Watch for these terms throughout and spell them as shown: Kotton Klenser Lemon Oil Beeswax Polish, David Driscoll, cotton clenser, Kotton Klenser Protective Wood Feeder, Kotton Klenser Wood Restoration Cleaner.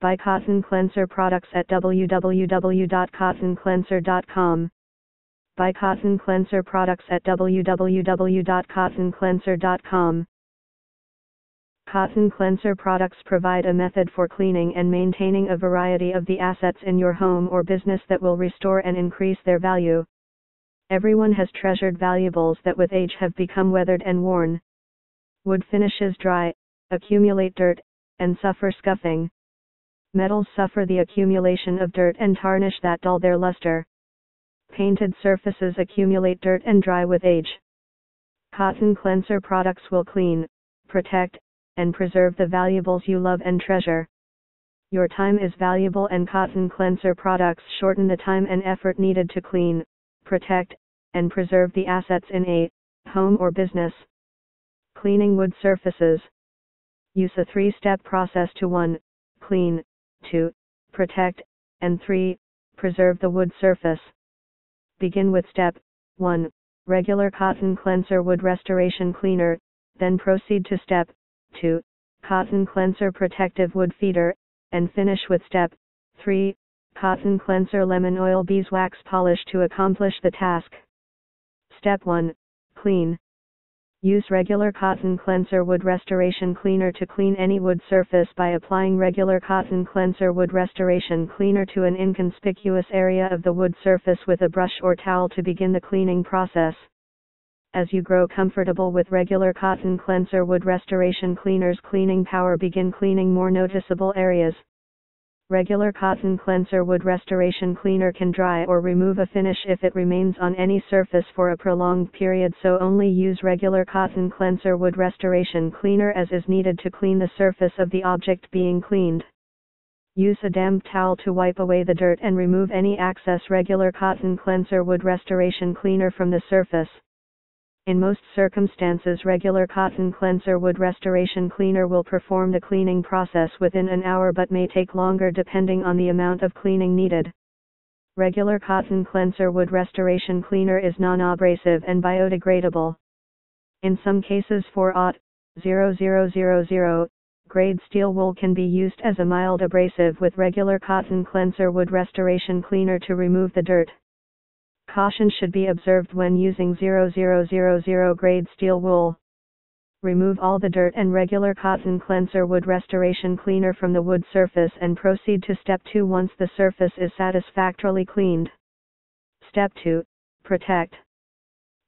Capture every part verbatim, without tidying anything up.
Buy Kotton Klenser products at w w w dot kotton klenser dot com. Buy Kotton Klenser products at w w w dot kotton klenser dot com. Kotton Klenser products provide a method for cleaning and maintaining a variety of the assets in your home or business that will restore and increase their value. Everyone has treasured valuables that with age have become weathered and worn. Wood finishes dry, accumulate dirt, and suffer scuffing. Metals suffer the accumulation of dirt and tarnish that dull their luster. Painted surfaces accumulate dirt and dry with age. Kotton Klenser products will clean, protect, and preserve the valuables you love and treasure. Your time is valuable, and Kotton Klenser products shorten the time and effort needed to clean, protect, and preserve the assets in a home or business. Cleaning wood surfaces. Use a three-step process to one. Clean, two. Protect, and three. Preserve the wood surface. Begin with step one. Regular Kotton Klenser Wood Restoration Cleaner, then proceed to step two. Kotton Klenser Protective Wood Feeder, and finish with step three. Kotton Klenser Lemon Oil Beeswax Polish to accomplish the task. Step one. Clean. Use regular Kotton Klenser Wood Restoration Cleaner to clean any wood surface by applying regular Kotton Klenser Wood Restoration Cleaner to an inconspicuous area of the wood surface with a brush or towel to begin the cleaning process. As you grow comfortable with regular Kotton Klenser Wood Restoration Cleaner's cleaning power, begin cleaning more noticeable areas. Regular Kotton Klenser Wood Restoration Cleaner can dry or remove a finish if it remains on any surface for a prolonged period, so only use regular Kotton Klenser Wood Restoration Cleaner as is needed to clean the surface of the object being cleaned. Use a damp towel to wipe away the dirt and remove any excess regular Kotton Klenser Wood Restoration Cleaner from the surface. In most circumstances, regular Kotton Klenser Wood Restoration Cleaner will perform the cleaning process within an hour but may take longer depending on the amount of cleaning needed. Regular Kotton Klenser Wood Restoration Cleaner is non-abrasive and biodegradable. In some cases, four aught grade steel wool can be used as a mild abrasive with regular Kotton Klenser Wood Restoration Cleaner to remove the dirt. Caution should be observed when using zero zero zero zero grade steel wool. Remove all the dirt and regular Kotton Klenser Wood Restoration Cleaner from the wood surface and proceed to step two once the surface is satisfactorily cleaned. Step two. Protect.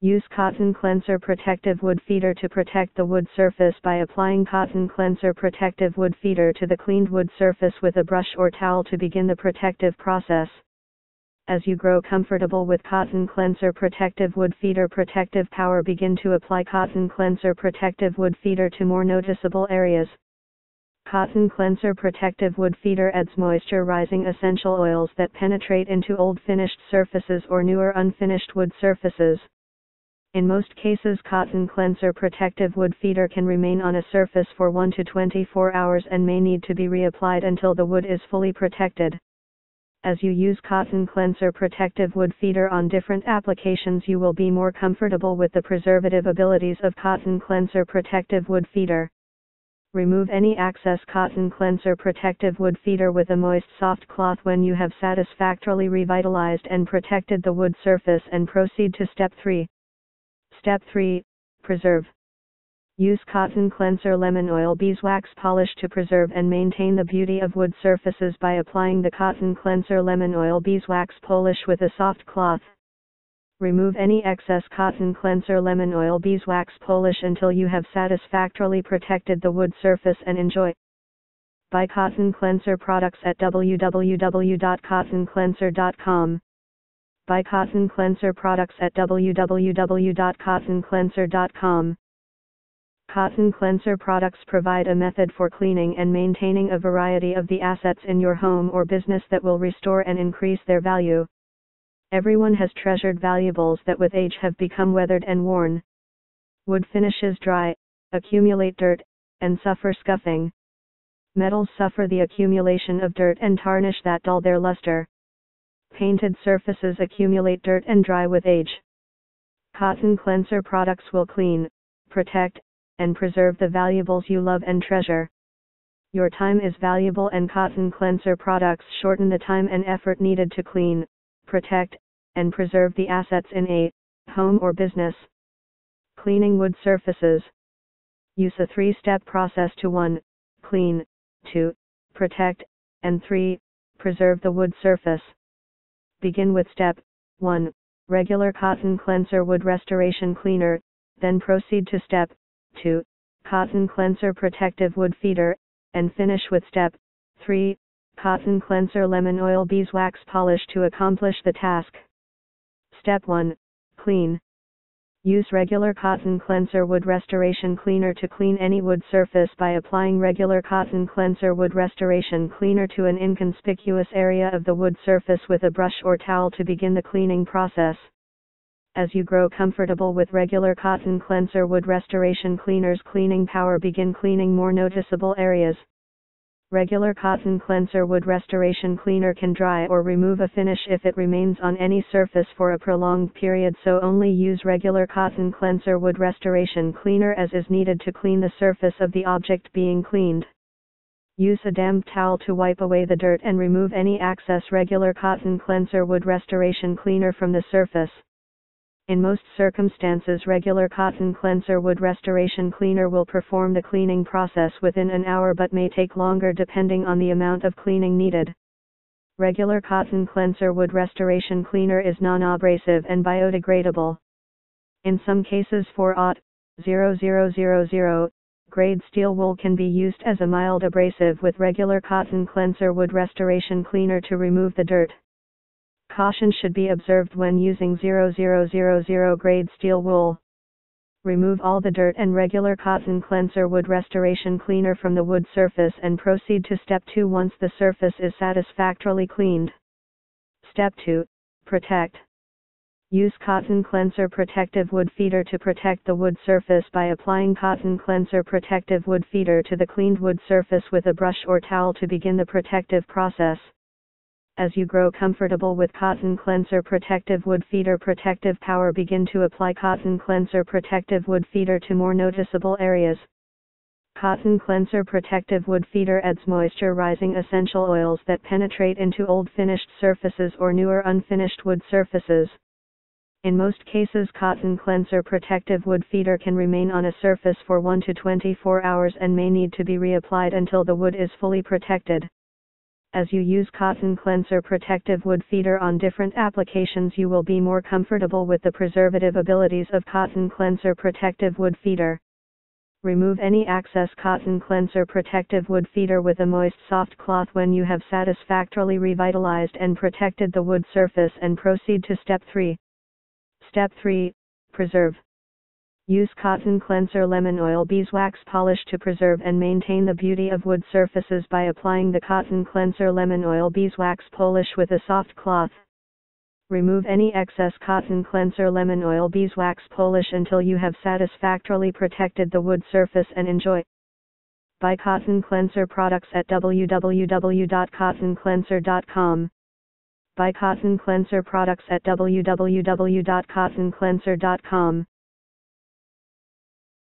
Use Kotton Klenser Protective Wood Feeder to protect the wood surface by applying Kotton Klenser Protective Wood Feeder to the cleaned wood surface with a brush or towel to begin the protective process. As you grow comfortable with Kotton Klenser Protective Wood Feeder protective power, begin to apply Kotton Klenser Protective Wood Feeder to more noticeable areas. Kotton Klenser Protective Wood Feeder adds moisture-rising essential oils that penetrate into old finished surfaces or newer unfinished wood surfaces. In most cases, Kotton Klenser Protective Wood Feeder can remain on a surface for one to twenty-four hours and may need to be reapplied until the wood is fully protected. As you use Kotton Klenser Protective Wood Feeder on different applications, you will be more comfortable with the preservative abilities of Kotton Klenser Protective Wood Feeder. Remove any excess Kotton Klenser Protective Wood Feeder with a moist soft cloth when you have satisfactorily revitalized and protected the wood surface, and proceed to step three. Step three. Preserve. Use Kotton Klenser Lemon Oil Beeswax Polish to preserve and maintain the beauty of wood surfaces by applying the Kotton Klenser Lemon Oil Beeswax Polish with a soft cloth. Remove any excess Kotton Klenser Lemon Oil Beeswax Polish until you have satisfactorily protected the wood surface, and enjoy. Buy Kotton Klenser products at w w w dot kotton klenser dot com. Buy Kotton Klenser products at w w w dot kotton klenser dot com. Kotton Klenser products provide a method for cleaning and maintaining a variety of the assets in your home or business that will restore and increase their value. Everyone has treasured valuables that with age have become weathered and worn. Wood finishes dry, accumulate dirt, and suffer scuffing. Metals suffer the accumulation of dirt and tarnish that dull their luster. Painted surfaces accumulate dirt and dry with age. Kotton Klenser products will clean, protect, and preserve the valuables you love and treasure. Your time is valuable, and Kotton Klenser products shorten the time and effort needed to clean, protect, and preserve the assets in a home or business. Cleaning wood surfaces. Use a three-step process to one. Clean, two. Protect, and three. Preserve the wood surface. Begin with step one. Regular Kotton Klenser Wood Restoration Cleaner, then proceed to step two. Kotton Klenser Protective Wood Feeder, and finish with step three, Kotton Klenser Lemon Oil Beeswax Polish to accomplish the task. Step one. Clean. Use regular Kotton Klenser Wood Restoration Cleaner to clean any wood surface by applying regular Kotton Klenser Wood Restoration Cleaner to an inconspicuous area of the wood surface with a brush or towel to begin the cleaning process. As you grow comfortable with regular Kotton Klenser Wood Restoration Cleaner's cleaning power, begin cleaning more noticeable areas. Regular Kotton Klenser Wood Restoration Cleaner can dry or remove a finish if it remains on any surface for a prolonged period, so only use regular Kotton Klenser Wood Restoration Cleaner as is needed to clean the surface of the object being cleaned. Use a damp towel to wipe away the dirt and remove any excess regular Kotton Klenser Wood Restoration Cleaner from the surface. In most circumstances, regular Kotton Klenser Wood Restoration Cleaner will perform the cleaning process within an hour but may take longer depending on the amount of cleaning needed. Regular Kotton Klenser Wood Restoration Cleaner is non-abrasive and biodegradable. In some cases, four aught grade steel wool can be used as a mild abrasive with regular Kotton Klenser Wood Restoration Cleaner to remove the dirt. Caution should be observed when using zero zero zero zero grade steel wool. Remove all the dirt and regular Kotton Klenser Wood Restoration Cleaner from the wood surface and proceed to step two once the surface is satisfactorily cleaned. Step two. Protect. Use Kotton Klenser Protective Wood Feeder to protect the wood surface by applying Kotton Klenser Protective Wood Feeder to the cleaned wood surface with a brush or towel to begin the protective process. As you grow comfortable with Kotton Klenser Protective Wood Feeder protective power, begin to apply Kotton Klenser Protective Wood Feeder to more noticeable areas. Kotton Klenser Protective Wood Feeder adds moisture-rising essential oils that penetrate into old finished surfaces or newer unfinished wood surfaces. In most cases, Kotton Klenser Protective Wood Feeder can remain on a surface for one to twenty-four hours and may need to be reapplied until the wood is fully protected. As you use Kotton Klenser Protective Wood Feeder on different applications, you will be more comfortable with the preservative abilities of Kotton Klenser Protective Wood Feeder. Remove any excess Kotton Klenser Protective Wood Feeder with a moist soft cloth when you have satisfactorily revitalized and protected the wood surface, and proceed to step three. Step three. Preserve. Use Kotton Klenser Lemon Oil Beeswax Polish to preserve and maintain the beauty of wood surfaces by applying the Kotton Klenser Lemon Oil Beeswax Polish with a soft cloth. Remove any excess Kotton Klenser Lemon Oil Beeswax Polish until you have satisfactorily protected the wood surface, and enjoy. Buy Kotton Klenser products at w w w dot kotton klenser dot com. Buy Kotton Klenser products at w w w dot kotton klenser dot com.